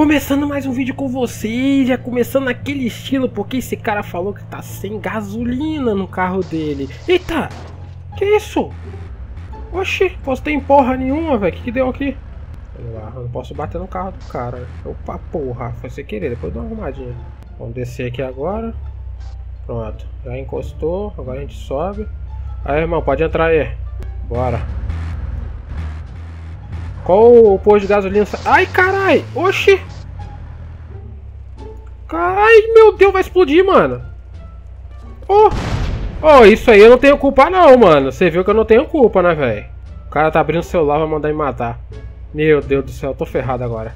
Começando mais um vídeo com vocês, já começando naquele estilo, porque esse cara falou que tá sem gasolina no carro dele. Eita, que isso? Oxi, postei em porra nenhuma, velho, que deu aqui? Vamos lá, eu não posso bater no carro do cara. Opa, porra, foi sem querer, depois dá uma arrumadinha. Vamos descer aqui agora. Pronto, já encostou, agora a gente sobe. Aí, irmão, pode entrar aí. Bora. Qual o posto de gasolina? Ai, carai! Oxi! Carai, meu Deus, vai explodir, mano! Oh! Oh, isso aí eu não tenho culpa não, mano. Você viu que eu não tenho culpa, né, velho? O cara tá abrindo o celular, vai mandar me matar. Meu Deus do céu, eu tô ferrado agora.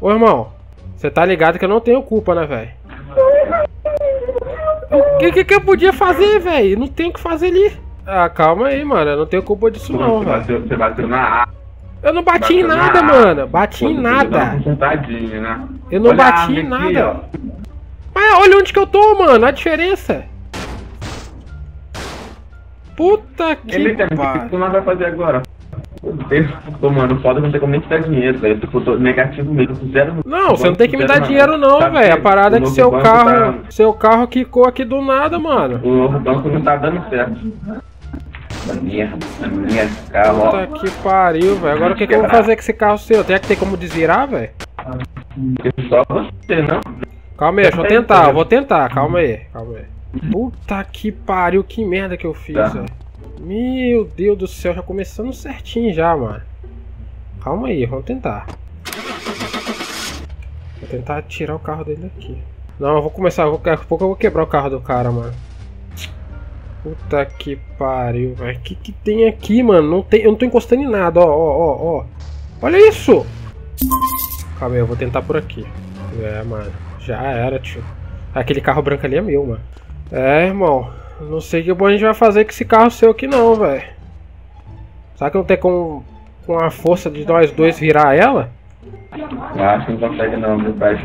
Ô, irmão, você tá ligado que eu não tenho culpa, né, velho? O que eu podia fazer, velho? Não tem o que fazer ali. Ah, calma aí, mano. Eu não tenho culpa disso não, velho. Você bateu na... Eu não bati em nada, mano. Bati em nada. Tadinho, né? Eu não bati em nada. Mas olha onde que eu tô, mano. A diferença. Puta que pariu. O que nós vai fazer agora? Pô, mano, foda que não tem como nem te dar dinheiro, velho. Eu tô negativo mesmo, zero. Não, você não tem que me dar dinheiro não, velho. A parada é que seu carro quicou aqui do nada, mano. O novo banco não tá dando certo. Minha carro, ó. Puta que pariu, velho. Agora o que eu vou fazer com esse carro seu? Tem que ter como desvirar, velho? Só você, não? Calma aí, deixa eu tentar, eu vou tentar, calma aí. Puta que pariu, que merda que eu fiz, velho. Meu Deus do céu, já começando certinho já, mano. Calma aí, vamos tentar. Vou tentar tirar o carro dele daqui. Não, eu vou começar, daqui a pouco eu vou quebrar o carro do cara, mano. Puta que pariu, velho. Que tem aqui, mano? Não tem, eu não tô encostando em nada, ó. Olha isso! Calma aí, eu vou tentar por aqui. É, mano, já era, tio. Aquele carro branco ali é meu, mano. É, irmão. Não sei que bom a gente vai fazer com esse carro seu aqui não, velho. Será que não tem como, com a força de nós dois, virar ela? Acho que não consegue não, meu pai.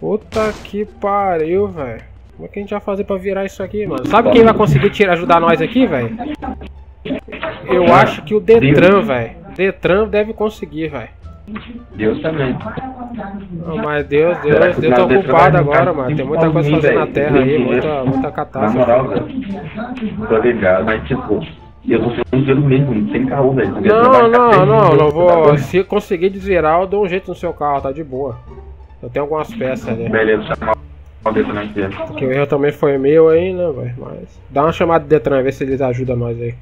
Puta que pariu, velho. Como é que a gente vai fazer pra virar isso aqui, mano? Sabe quem vai conseguir ajudar nós aqui, velho? Eu acho que o Detran, velho. Detran deve conseguir, velho. Deus também. Não, mas Deus tá ocupado agora, mano. Tem muita coisa fazendo na terra aí, muita catástrofe. Na moral, velho. Tô ligado, mas tipo, eu tô fazendo pelo mesmo, sem carro, velho. Não, vou. Se conseguir desvirar, eu dou um jeito no seu carro, tá de boa. Eu tenho algumas peças ali. Beleza, chama o Detran aqui. Porque o erro também foi meu aí, né, velho? Mas. Dá uma chamada do Detran, ver se eles ajudam nós aí.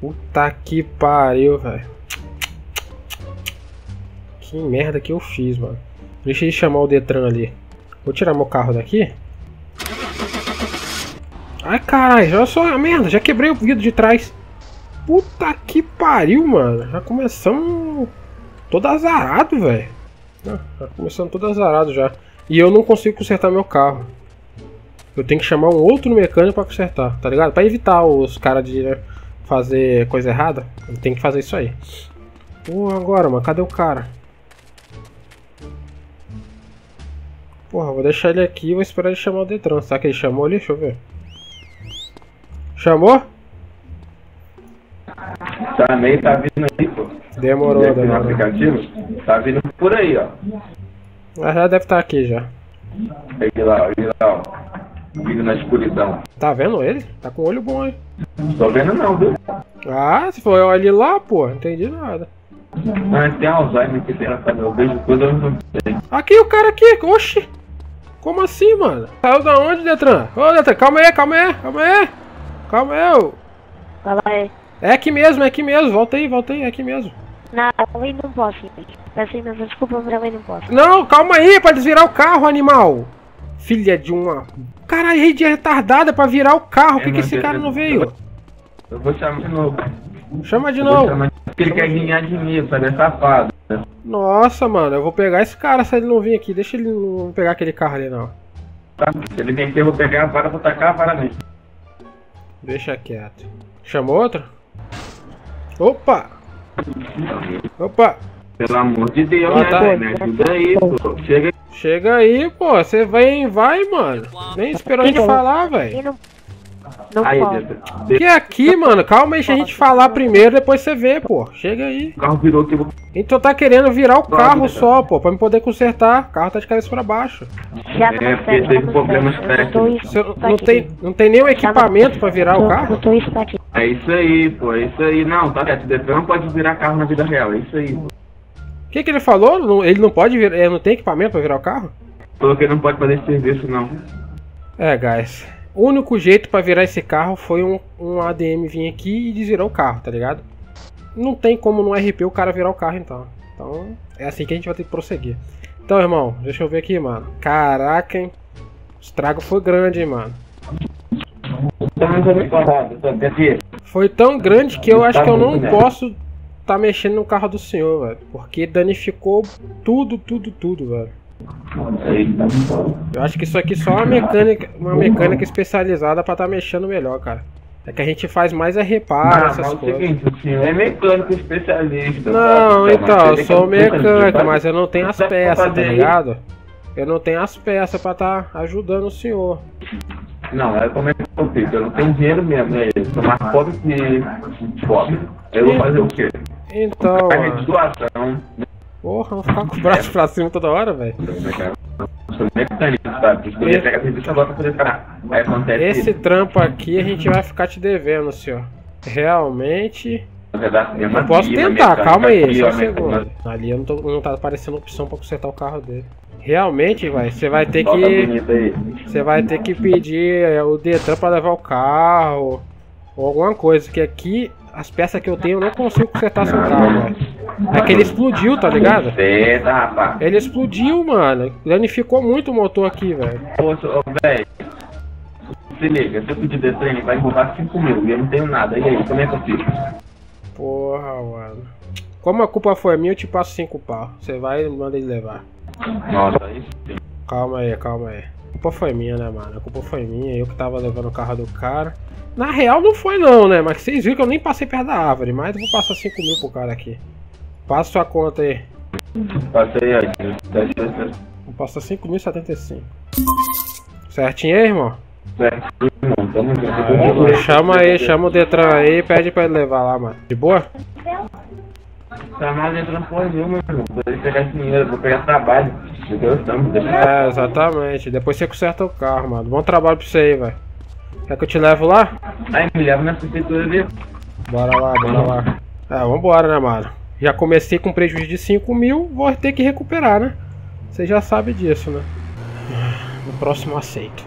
Puta que pariu, velho. Que merda que eu fiz, mano. Deixa ele chamar o Detran ali. Vou tirar meu carro daqui. Ai, caralho, olha só a merda. Já quebrei o vidro de trás. Puta que pariu, mano. Já começamos todo azarado, velho. Já começamos todo azarado já. E eu não consigo consertar meu carro. Eu tenho que chamar um outro mecânico pra consertar, tá ligado? Pra evitar os caras de fazer coisa errada. Eu tenho que fazer isso aí. Pô, agora, mano, cadê o cara? Porra, vou deixar ele aqui e vou esperar ele chamar o Detran. Será que ele chamou ali? Deixa eu ver. Chamou? Chamei, tá vindo aí, pô. Demorou. No aplicativo, tá vindo por aí, ó. Mas já deve estar aqui, já. Ele lá, ó. Vindo na escuridão. Tá vendo ele? Tá com o olho bom, hein? Tô vendo não, viu? Ah, se for olha lá, pô. Não entendi nada. Mas tem Alzheimer que tem na cabeça, eu vejo coisa, eu não sei. Aqui, o cara aqui, oxi. Como assim, mano? Saiu da onde, Detran? Ô, Detran, calma aí. Calma aí, ô. Calma aí. É aqui mesmo, volta aí, é aqui mesmo. Não, eu também não posso, gente. Peço imensa desculpa, mas também não posso. Não, calma aí, pra desvirar o carro, animal. Filha de uma... Caralho, aí de retardada pra virar o carro, por que esse cara não veio? Eu vou chamar de novo. Chama de novo. Ele quer ganhar dinheiro, sabe? É safado. Nossa, mano, eu vou pegar esse cara se ele não vir aqui. Deixa ele não pegar aquele carro ali, não. Tá, se ele vem aqui, eu vou pegar a vara, vou tacar a vara nele. Deixa quieto. Chama outro? Opa! Pelo amor de Deus, né? Ajuda aí, pô. Chega aí, pô. Você vai, mano. Nem esperou a gente falar, velho. Não aí, pode. Que aqui, mano? Calma aí, deixa a gente falar primeiro, depois você vê, pô. Chega aí. O carro virou que eu vou... Então tá querendo virar o carro só, pô, pra me poder consertar. O carro tá de cabeça pra baixo. É, porque teve problemas técnicos. Não tem nenhum equipamento pra virar o carro? É isso aí, pô, é isso aí. Não, tá certo, você não pode virar carro na vida real, é isso aí, pô. O que que ele falou? Ele não pode virar, ele não tem equipamento pra virar o carro? Falou que ele não pode fazer esse serviço, não. É, guys. O único jeito pra virar esse carro foi um ADM vir aqui e desvirar o carro, tá ligado? Não tem como no RP o cara virar o carro, então. Então, é assim que a gente vai ter que prosseguir. Então, irmão, deixa eu ver aqui, mano. Caraca, hein? O estrago foi grande, hein, mano. Foi tão grande que eu acho que eu não posso tá mexendo no carro do senhor, velho. Porque danificou tudo, velho. Eu acho que isso aqui só é uma mecânica especializada pra tá mexendo melhor, cara. É que a gente faz mais é reparo, não, essas coisas. É mecânico especialista. Não, então, eu sou mecânico, mas eu não tenho as peças, tá ligado? Eu não tenho as peças pra tá ajudando o senhor. Não, é como é que eu fico? Eu não tenho dinheiro mesmo, né? Eu sou mais pobre que pobre. Eu vou fazer o quê? Então... Porra, vou ficar com o braço pra cima toda hora, velho. Esse trampo aqui a gente vai ficar te devendo, senhor. Realmente... Eu posso tentar, calma aí, só um segundo. Ali eu não tá aparecendo opção pra consertar o carro dele. Realmente, vai, você vai ter que... Você vai ter que pedir o Detran pra levar o carro. Ou alguma coisa, que aqui... As peças que eu tenho eu não consigo consertar seu carro, velho. É que ele explodiu, tá ligado? Ele explodiu, mano. Danificou muito o motor aqui, velho. Ô, velho. Se liga, se eu pedir Detran, ele vai roubar 5.000 e eu não tenho nada. E aí, como é que eu fico? Porra, mano. Como a culpa foi minha, eu te passo 5 pau. Você vai e manda ele levar. Nossa, isso sim. Calma aí, calma aí. A culpa foi minha, né, mano? A culpa foi minha, eu que tava levando o carro do cara. Na real não foi não, né? Mas vocês viram que eu nem passei perto da árvore, mas eu vou passar 5.000 pro cara aqui. Passa sua conta aí. Passei aí. Vou passar 5.075. Certinho aí, irmão? Certinho, irmão. Tamo junto. Chama aí, chama o Detran aí e pede pra ele levar lá, mano. De boa? Chamar o Detran porra nenhuma, irmão. Vou pegar esse dinheiro, vou pegar trabalho. É, exatamente. Depois você conserta o carro, mano. Bom trabalho pra você aí, velho. Quer que eu te levo lá? Aí, me leva na prefeitura mesmo. Bora lá, bora lá. É, vambora, né, mano? Já comecei com prejuízo de 5.000, vou ter que recuperar, né? Você já sabe disso, né? No próximo aceito.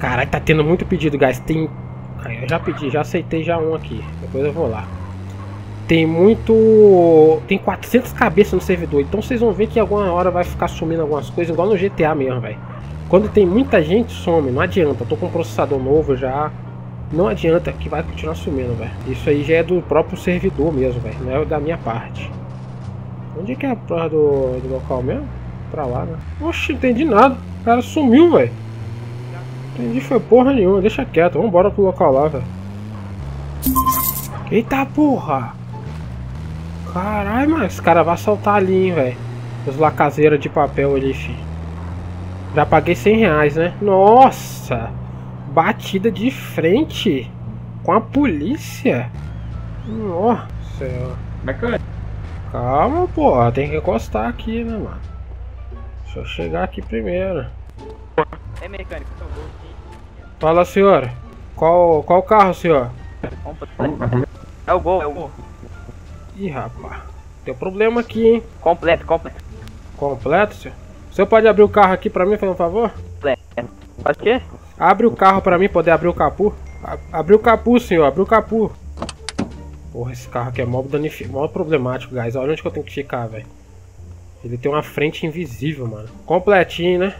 Caralho, tá tendo muito pedido, guys. Tem... Eu já pedi, já aceitei já um aqui. Depois eu vou lá. Tem muito... Tem 400 cabeças no servidor. Então vocês vão ver que alguma hora vai ficar sumindo algumas coisas, igual no GTA mesmo, velho. Quando tem muita gente, some, não adianta. Eu tô com um processador novo já. Não adianta, que vai continuar sumindo, velho. Isso aí já é do próprio servidor mesmo, velho. Não é da minha parte. Onde é que é a prova do local mesmo? Pra lá, né? Oxe, não entendi nada. O cara sumiu, velho. Entendi, foi porra nenhuma. Deixa quieto, vambora pro local lá, velho. Eita porra! Caralho, mano, esse cara vai assaltar ali, hein, velho. Os lacazeiros de papel ali, filho. Já paguei 100 reais, né? Nossa! Batida de frente com a polícia? Nossa! Calma, pô. Tem que encostar aqui, né, mano? Deixa eu chegar aqui primeiro. É mecânico, por favor. Fala, senhora. Qual carro, senhor? É o Gol, é o Gol. Ih, rapaz. Tem um problema aqui, hein? Completo. Completo, senhor? O senhor pode abrir o carro aqui pra mim, por favor? Faz o quê? Abre o carro pra mim, poder abrir o capô. Abre o capô, senhor, abre o capô. Porra, esse carro aqui é mó problemático, guys. Olha onde que eu tenho que ficar, velho. Ele tem uma frente invisível, mano. Completinho, né?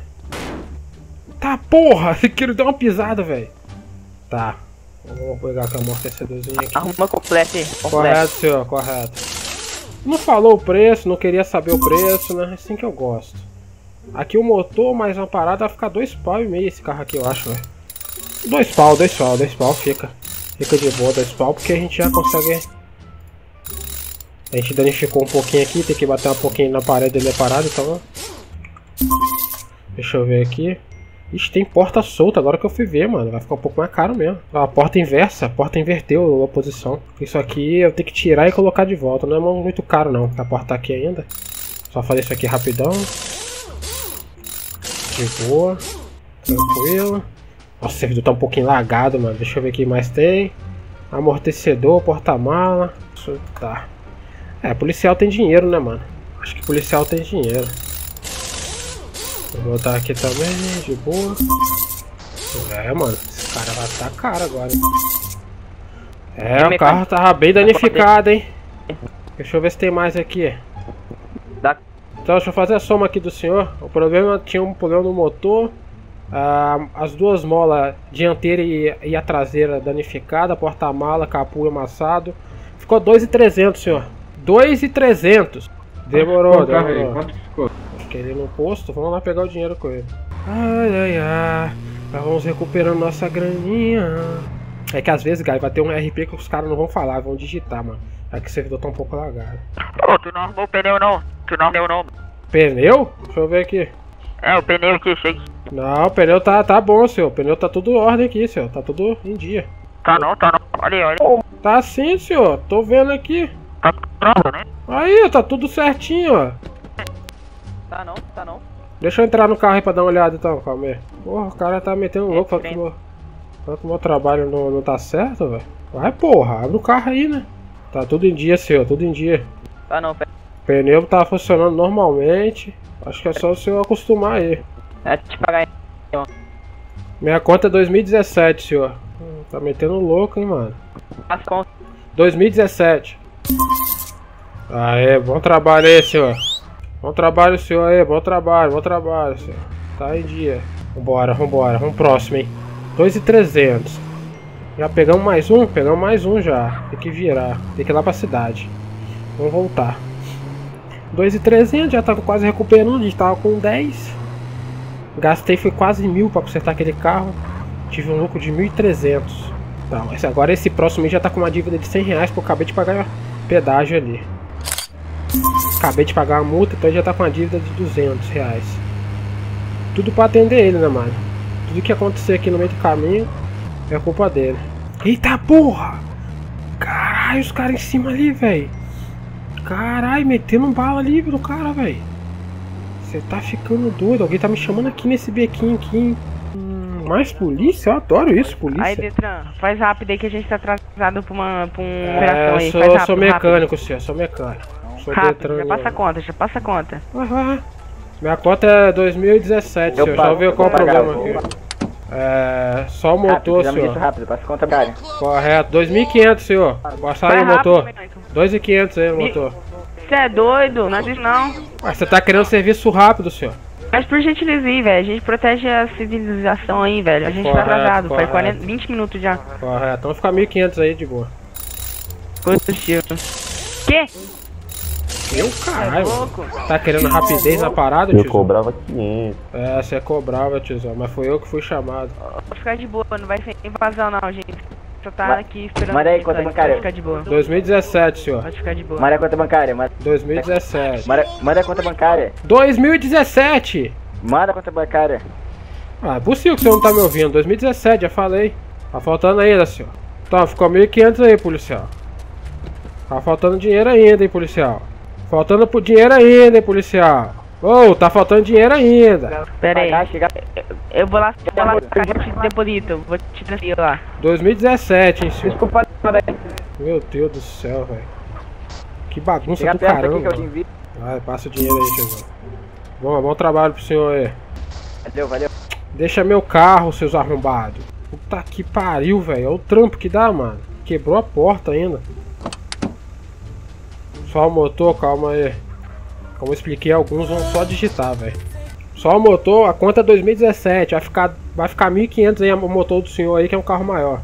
Tá, porra! Esse queiro deu uma pisada, velho. Tá. Vou pegar com a amortecedorzinho aqui. Arruma completo aí. Correto, senhor, correto. Não falou o preço, não queria saber o preço, né? Assim que eu gosto. Aqui o motor, mais uma parada, vai ficar 2,5 pau esse carro aqui, eu acho, velho. 2 pau fica. Fica de boa, 2 pau, porque a gente já consegue... A gente danificou um pouquinho aqui, tem que bater um pouquinho na parede dele, é parado, então... Deixa eu ver aqui. Ixi, tem porta solta, agora que eu fui ver, mano. Vai ficar um pouco mais caro mesmo. Ó, a porta inversa, a porta inverteu a posição. Isso aqui eu tenho que tirar e colocar de volta. Não é muito caro não, a porta tá aqui ainda. Só fazer isso aqui rapidão. De boa. Tranquilo. Nossa, o servidor tá um pouquinho lagado, mano. Deixa eu ver o que mais tem. Amortecedor, porta-mala. Tá. É, policial tem dinheiro, né, mano? Acho que policial tem dinheiro. Vou botar aqui também, de boa. É, mano, esse cara vai estar caro agora. É, o carro tava bem danificado, hein? Deixa eu ver se tem mais aqui. Então, deixa eu fazer a soma aqui do senhor. O problema, tinha um problema no motor. As duas molas, dianteira e a traseira danificada. Porta-mala, capô amassado. Ficou 2.300, senhor. 2.300. Demorou, demorou. Quanto ficou? Ele no posto, vamos lá pegar o dinheiro com ele. Ai, ai, ai. Nós vamos recuperando nossa graninha. É que às vezes, guys, vai ter um RP que os caras não vão falar, vão digitar, mano. É que o servidor tá um pouco lagado. Ô, tu não arrumou o pneu não? Tu não arrumou não? Pneu? Deixa eu ver aqui. É, o pneu aqui, chega. Não, o pneu tá bom, senhor. O pneu tá tudo em ordem aqui, senhor. Tá tudo em dia. Tá não. Olha, olha. Tá sim, senhor. Tô vendo aqui. Tá pronto, né? Aí, tá tudo certinho, ó. Tá não. Deixa eu entrar no carro aí pra dar uma olhada então, calma aí. Porra, o cara tá metendo louco, falando que o meu trabalho não tá certo, velho. Vai, porra, abre o carro aí, né? Tá tudo em dia, senhor, tudo em dia. Tá não, pera. O pneu tá funcionando normalmente. Acho que é só o senhor acostumar aí. É, te pagar aí, senhor. Minha conta é 2017, senhor. Tá metendo louco, hein, mano. As contas. 2017. Aê, bom trabalho aí, senhor. Bom trabalho, senhor, aí, bom trabalho, senhor. Tá em dia. Vambora, vamos próximo, hein. 2.300. Já pegamos mais um? Pegamos mais um já. Tem que virar, tem que ir lá pra cidade. Vamos voltar. 2.300, já tava quase recuperando, a gente tava com 10. Gastei, foi quase 1.000 pra consertar aquele carro. Tive um lucro de 1.300. Tá, mas agora esse próximo já tá com uma dívida de 100 reais, porque eu acabei de pagar pedágio ali. Acabei de pagar a multa, então ele já tá com uma dívida de 200 reais. Tudo pra atender ele, né, mano? Tudo que acontecer aqui no meio do caminho é culpa dele. Eita porra! Caralho, os caras em cima ali, velho. Caralho, metendo um bala ali do cara, velho. Você tá ficando doido. Alguém tá me chamando aqui nesse bequinho aqui. Mais polícia? Eu adoro isso, polícia. Aí, Detran, faz rápido aí que a gente tá atrasado pra um operação aí. Eu sou mecânico, senhor, sou mecânico. Rápido, já passa a conta. Minha conta é 2017, senhor. Já ouviu qual o problema aqui? É. Só o motor, senhor. Rápido, passa a conta, cara. Correto, 2.500, senhor. Baixaram o motor. 2.500 aí, o motor. Você é doido, não diz não. Mas você tá querendo serviço rápido, senhor. Mas por gentileza aí, velho. A gente protege a civilização aí, velho. A gente tá atrasado, faz 20 minutos já. Correto, então fica 1.500 aí de boa. Quanto, senhor? Que? Meu caralho, é tá querendo rapidez na parada, tio? Eu cobrava 500. É, você cobrava, tiozão, mas foi eu que fui chamado. Vou ficar de boa, não vai ser invasão não, gente. Só tá aqui esperando. Manda aí, conta bancária. Ficar de boa. 2017, senhor. Pode ficar de boa. Manda a conta bancária. 2017. Manda a conta bancária. 2017! Manda a conta bancária. Ah, é possível que você não tá me ouvindo. 2017, já falei. Tá faltando ainda, senhor. Tá, ficou 1.500 aí, policial. Tá faltando dinheiro ainda, hein, policial. Faltando por dinheiro ainda, hein, policial. Ô, tá faltando dinheiro ainda. Pera aí. Eu vou lá, vou te transferir lá. 2017, hein, senhor. Desculpa, meu Deus do céu, velho. Que bagunça do caramba. Vai, passa o dinheiro aí, tio. Bom trabalho pro senhor aí. Valeu. Deixa meu carro, seus arrombados. Puta que pariu, velho. Olha o trampo que dá, mano. Quebrou a porta ainda. Só o motor, calma aí. Como eu expliquei, alguns vão só digitar, velho. Só o motor, a conta é 2017. Vai ficar 1.500 aí o motor do senhor aí, que é um carro maior.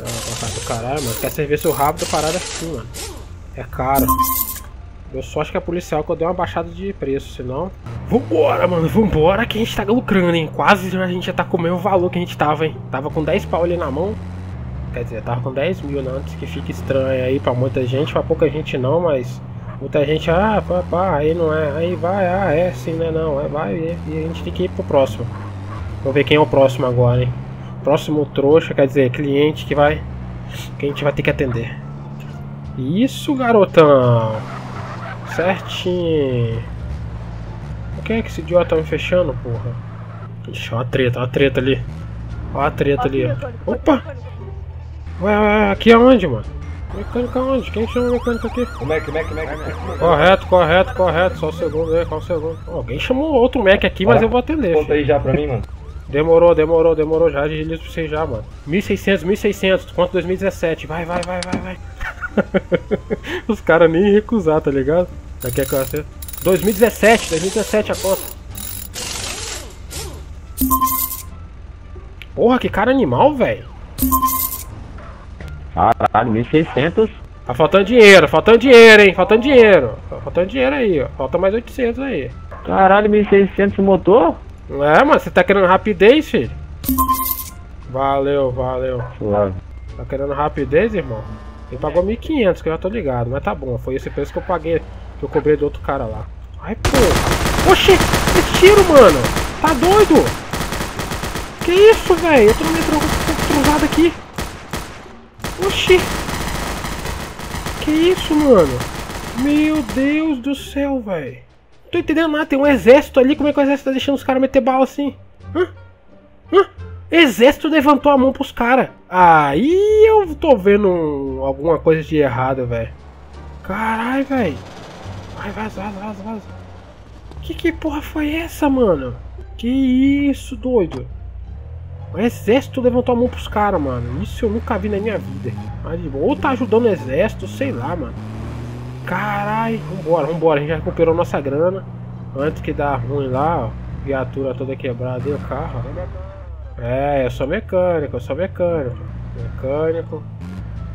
Ah, do caralho, mano. Quer serviço rápido, a parada é assim, mano. É caro. Eu só acho que é policial que eu dei uma baixada de preço, senão... Vambora, mano, vambora que a gente tá lucrando, hein. Quase a gente já tá comendo o valor que a gente tava, hein. Tava com 10 pau ali na mão. Quer dizer, eu tava com 10 mil, né? Antes que fique estranho aí pra muita gente, pra pouca gente não, mas Muita gente, pá, aí não é, aí vai, é sim, né, não, aí vai, e a gente tem que ir pro próximo. Vou ver quem é o próximo agora, hein. Próximo trouxa, quer dizer, cliente que vai, que a gente vai ter que atender. Isso, garotão. Certinho. Por que é que esse idiota tá me fechando, porra? Ixi, olha a treta ali. Olha a treta ali, ó. Opa! Ué, aqui é onde, mano? Mecânica onde? Quem chama mecânico aqui? O Mac. Correto. Só um segundo aí, alguém chamou outro Mac aqui, mas eu vou atender. Conta aí já pra mim, mano. Demorou, já agilizo pra vocês já, mano. 1600, quanto 2017. Vai. Os caras nem recusar, tá ligado? Daqui é que eu acerto. 2017 a conta. Porra, que cara animal, velho. Caralho, 1600. Tá faltando dinheiro, hein? Tá faltando dinheiro aí, ó. Falta mais 800 aí. Caralho, 1600 o motor? É, mano, você tá querendo rapidez, filho? Valeu. Claro. Tá querendo rapidez, irmão? Ele pagou 1500, que eu já tô ligado, mas tá bom. Foi esse preço que eu paguei, que eu cobrei do outro cara lá. Ai, pô. Oxi, que tiro, mano. Tá doido? Que isso, velho? Eu tô meio truvado aqui. Oxi. Que isso, mano? Meu Deus do céu, velho. Não tô entendendo nada, tem um exército ali, como é que o exército tá deixando os caras meter bala assim? Hã? Exército levantou a mão pros caras. Aí eu tô vendo alguma coisa de errado, velho. Caralho, velho. Vai, vaza. Que porra foi essa, mano? Que isso, doido. O exército levantou a mão pros caras, mano. Isso eu nunca vi na minha vida. Mas, ou tá ajudando o exército, sei lá, mano. Caralho, vambora, a gente já recuperou nossa grana. Antes que dá ruim lá, ó. Viatura toda quebrada e o carro. É, eu sou mecânico.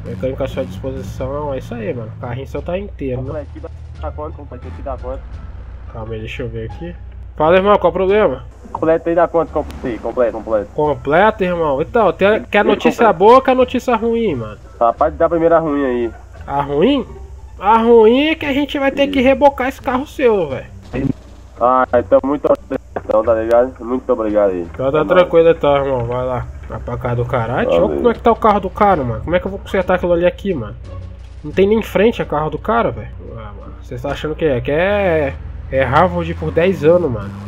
Mecânico à sua disposição, é isso aí, mano. O carrinho seu tá inteiro, né? Calma aí, deixa eu ver aqui. Fala, irmão, qual é o problema? Completo aí da conta, completo. Completo, irmão? Então, quer notícia boa ou quer notícia ruim, mano? Rapaz, dá a primeira ruim aí. A ruim? A ruim é que a gente vai ter que rebocar esse carro seu, velho. Ah, então muito obrigado, tá ligado? Muito obrigado aí. Então tá tranquilo, então, irmão. Vai lá. Vai pra casa do caralho. Deixa eu ver como é que tá o carro do cara, mano. Como é que eu vou consertar aquilo ali aqui, mano? Não tem nem frente a carro do cara, velho. Ah, mano. Você tá achando que é? Que é Harvard por 10 anos, mano.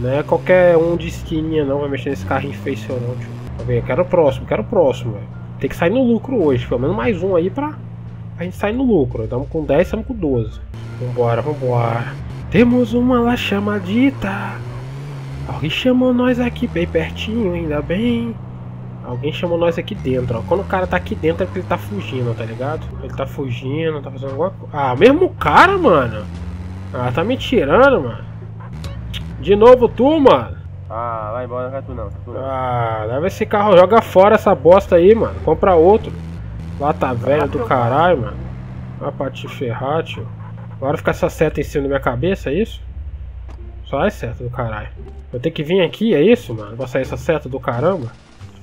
Não é qualquer um de esquininha, não. Vai mexer nesse carrinho feio seu, não, tio. Tá vendo? Quero o próximo, velho. Tem que sair no lucro hoje. Pelo menos mais um aí pra... A gente sai no lucro, estamos com 10, estamos com 12. Vambora. Temos uma lá chamadita. Alguém chamou nós aqui bem pertinho, ainda bem. Alguém chamou nós aqui dentro, ó. Quando o cara tá aqui dentro é porque ele tá fugindo, tá ligado? Ele tá fugindo, tá fazendo alguma coisa. Ah, mesmo cara, mano. Ah, tá me tirando, mano. De novo tu, mano. Ah, vai embora, não é tu não. Ah, leva esse carro, joga fora essa bosta aí, mano. Compra outro. Lá tá velho do caralho, mano. Vai pra te ferrar, tio. Agora fica essa seta em cima da minha cabeça, é isso? Sai, seta do caralho. Eu tenho que vir aqui, é isso, mano? Vou sair essa seta do caramba.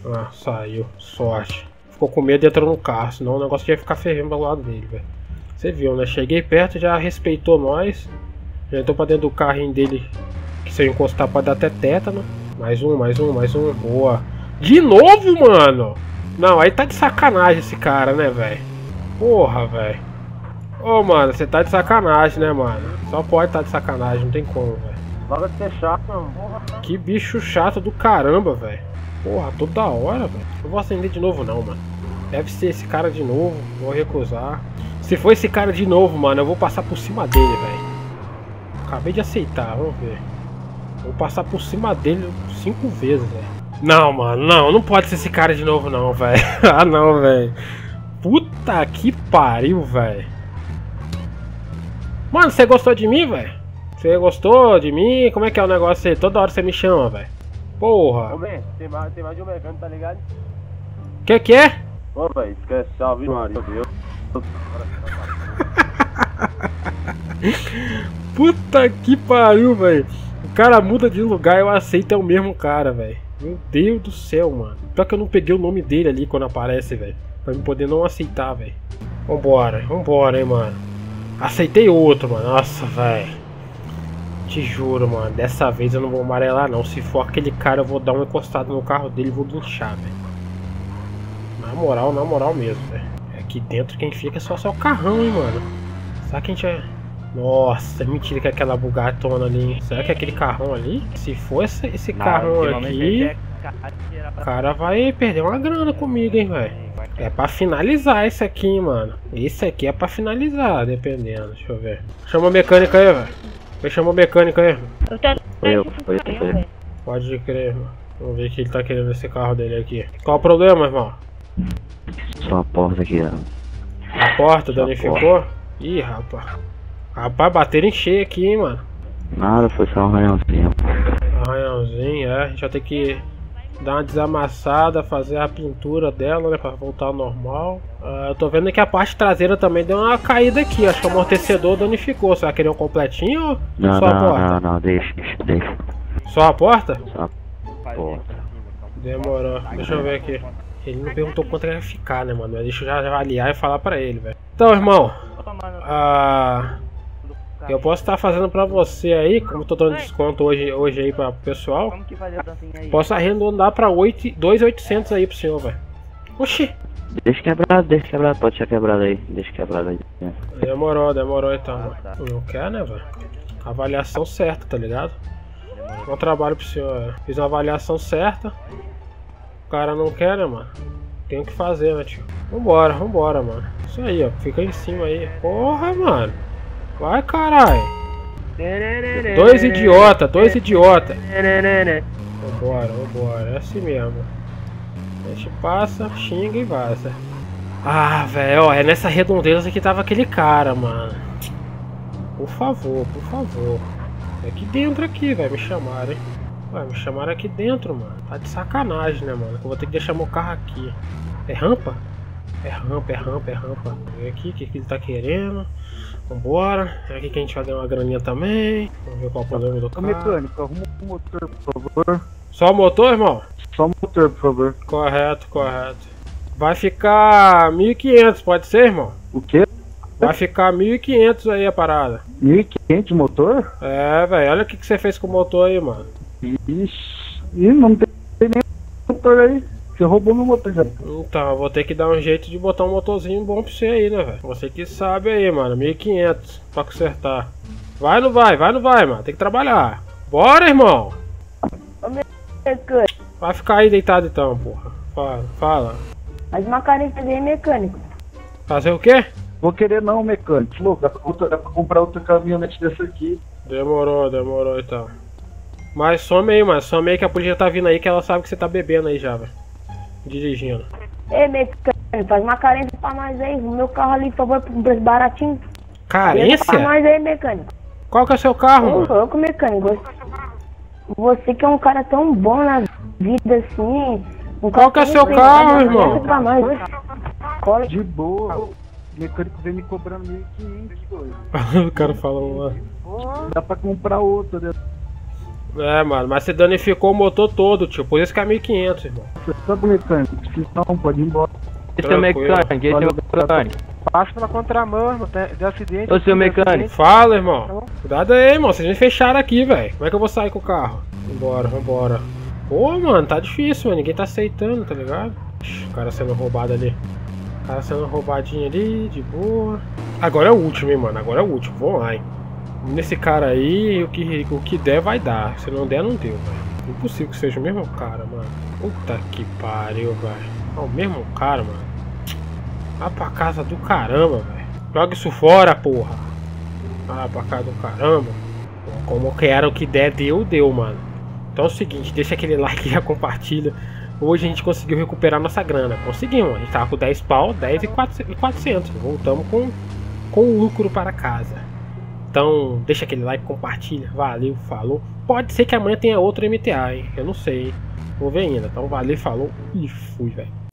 Ah, saiu. Sorte. Ficou com medo e entrou no carro, senão o negócio ia ficar ferrando do lado dele, velho. Você viu, né? Cheguei perto, já respeitou nós. Já entrou pra dentro do carrinho dele. Que se eu encostar pode dar até tétano. Mais um. Boa. De novo, mano! Não, aí tá de sacanagem esse cara, né, velho? Porra, velho. Ô, mano, você tá de sacanagem, né, mano? Só pode tá de sacanagem, não tem como, velho. Logo de ser chato, mano. Que bicho chato do caramba, velho. Porra, toda hora, velho. Não vou acender de novo, não, mano. Deve ser esse cara de novo, vou recusar. Se for esse cara de novo, mano, eu vou passar por cima dele, velho. Acabei de aceitar, vamos ver. Vou passar por cima dele 5 vezes, velho. Não, mano, não pode ser esse cara de novo, não, velho. Ah, não, velho. Puta que pariu, velho. Mano, você gostou de mim, velho? Você gostou de mim? Como é que é o negócio aí? Toda hora você me chama, velho. Porra. Ô, bem, tem mais de um mecânico, tá ligado? Que é? Ô, velho, esquece, salve, Maria. Puta que pariu, velho. O cara muda de lugar e eu aceito é o mesmo cara, velho. Meu Deus do céu, mano. Pior que eu não peguei o nome dele ali quando aparece, velho. Pra eu poder não aceitar, velho. Vambora, hein, mano. Aceitei outro, mano. Nossa, velho. Te juro, mano. Dessa vez eu não vou amarelar, não. Se for aquele cara, eu vou dar uma encostada no carro dele e vou guinchar, velho. Na moral mesmo, velho. Aqui dentro quem fica é só o carrão, hein, mano. Será que a gente é... Nossa, mentira que é aquela bugatona ali. Será que é aquele carrão ali? Se for esse carrão aqui, o cara vai perder uma grana comigo, hein, velho. É pra finalizar esse aqui, mano. Esse aqui é pra finalizar, dependendo. Deixa eu ver. Chama o mecânico aí, velho. Eu chamo o mecânico aí. Eu. Pode crer, mano. Vamos ver o que ele tá querendo esse carro dele aqui. Qual o problema, irmão? Só a porta aqui, ó. A porta danificou? Ih, rapaz. Rapaz, bateram em cheio aqui, hein, mano. Nada, foi só um arranhãozinho. Arranhãozinho, é. A gente vai ter que dar uma desamassada, fazer a pintura dela, né, pra voltar ao normal. Eu tô vendo que a parte traseira também deu uma caída aqui. Acho que o amortecedor danificou. Você vai querer um completinho ou só a porta? Não, deixa. Só a porta? Só a porta. Demorou. Deixa eu ver aqui. Ele não perguntou quanto ele vai ficar, né, mano? Mas deixa eu já avaliar e falar pra ele, velho. Então, irmão. Eu posso estar fazendo pra você aí, como eu tô dando desconto hoje aí pra pessoal. Posso arredondar pra 2.800 aí pro senhor, velho. Oxi! Deixa quebrado, pode ser quebrado aí. Deixa quebrado aí. Demorou então, mano. Não quer, né, velho? Avaliação certa, tá ligado? Bom trabalho pro senhor, velho. Fiz uma avaliação certa. O cara não quer, né, mano? Tem o que fazer, né, tio? Vambora, mano. Isso aí, ó. Fica em cima aí. Porra, mano. Vai, caralho. Dois idiota. Vambora. É assim mesmo. A gente passa, xinga e vaza. Ah, velho, ó. É nessa redondeza que tava aquele cara, mano. Por favor. É aqui dentro aqui, velho. Me chamaram, hein. Ué, me chamaram aqui dentro, mano. Tá de sacanagem, né, mano? Eu vou ter que deixar meu carro aqui. É rampa? É rampa. Vem aqui, o que ele tá querendo. Vambora, é aqui que a gente vai ganhar uma graninha também. Vamos ver qual é o problema do carro. Mecânico, arruma o motor, por favor. Só o motor, irmão? Só o motor, por favor. Correto. Vai ficar 1.500, pode ser, irmão? O quê? Vai ficar 1.500 aí a parada. 1.500 o motor? É, velho, olha o que você fez com o motor aí, mano. Ixi, não tem nem motor aí. Você roubou meu motor já. Então, eu vou ter que dar um jeito de botar um motorzinho bom pra você aí, né, velho? Você que sabe aí, mano. 1.500 pra consertar. Vai, mano. Tem que trabalhar. Bora, irmão. Mecânico. Vai ficar aí deitado então, porra. Fala. Faz uma careta de mecânico. Fazer o quê? Vou querer não, mecânico. Louco, dá pra comprar outra caminhonete dessa aqui. Demorou então. Mas some aí, mano. Some aí que a polícia tá vindo aí, que ela sabe que você tá bebendo aí já, velho. Dirigindo. Ei, mecânico, faz uma carência pra nós aí. O meu carro ali, por favor, por um preço baratinho. Carência? Pra nós aí, mecânico. Qual que é o seu carro, mano? Louco, mecânico. Você que é um cara tão bom na vida, assim. Qual que é o seu carro, irmão? De boa. O mecânico vem me cobrando 1.500. O cara falou, mano. Dá pra comprar outro, né? É, mano, mas você danificou o motor todo, tio. Por isso que é 1.500, irmão. Só do mecânico, não pode ir embora. Esse é o mecânico, Passa pela contramão, irmão, tem acidente. Ô, seu mecânico. Fala, irmão. Cuidado aí, irmão, vocês me fecharam aqui, velho. Como é que eu vou sair com o carro? Vambora. Pô, mano, tá difícil, mano. Ninguém tá aceitando, tá ligado? O cara sendo roubado ali. O cara sendo roubadinho ali, de boa. Agora é o último, hein, mano. Vamos lá, hein. Nesse cara aí, o que der vai dar. Se não der, não deu, velho. Impossível que seja o mesmo cara, mano. Puta que pariu, velho. É o mesmo cara, mano. Vai pra casa do caramba, velho. Joga isso fora, porra. Vai pra casa do caramba. Como que era, o que der, deu, mano. Então é o seguinte, deixa aquele like e já compartilha. Hoje a gente conseguiu recuperar nossa grana. Conseguimos, a gente tava com 10 pau, 10 e 400. Voltamos com lucro para casa. Então, deixa aquele like, compartilha, valeu, falou. Pode ser que amanhã tenha outro MTA, hein? Eu não sei, hein? Vou ver ainda. Então, valeu, falou e fui, velho.